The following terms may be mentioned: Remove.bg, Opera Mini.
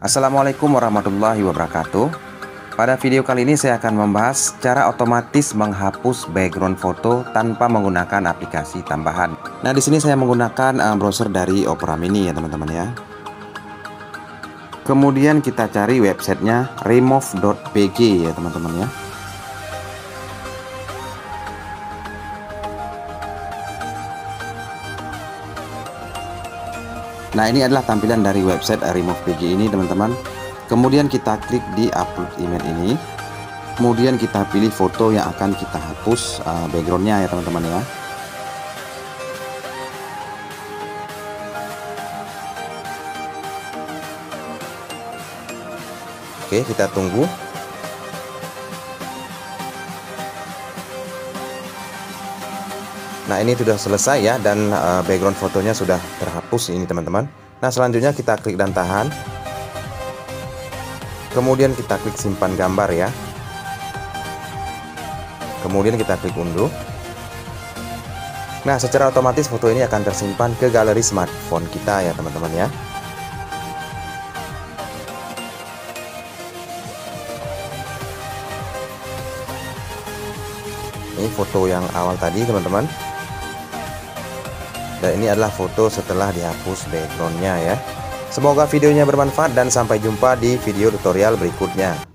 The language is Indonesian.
Assalamualaikum warahmatullahi wabarakatuh. Pada video kali ini saya akan membahas cara otomatis menghapus background foto tanpa menggunakan aplikasi tambahan. Nah, di sini saya menggunakan browser dari Opera Mini ya teman-teman ya. Kemudian kita cari websitenya Remove.bg ya teman-teman ya. Nah, ini adalah tampilan dari website Remove.bg ini teman-teman. Kemudian kita klik di upload image ini. Kemudian kita pilih foto yang akan kita hapus backgroundnya ya teman-teman ya. Oke, kita tunggu. Nah, ini sudah selesai ya, dan background fotonya sudah terhapus ini teman-teman. Nah, selanjutnya kita klik dan tahan. Kemudian kita klik simpan gambar ya. Kemudian kita klik unduh. Nah, secara otomatis foto ini akan tersimpan ke galeri smartphone kita ya teman-teman ya. Ini foto yang awal tadi teman-teman. Dan ini adalah foto setelah dihapus backgroundnya ya. Semoga videonya bermanfaat dan sampai jumpa di video tutorial berikutnya.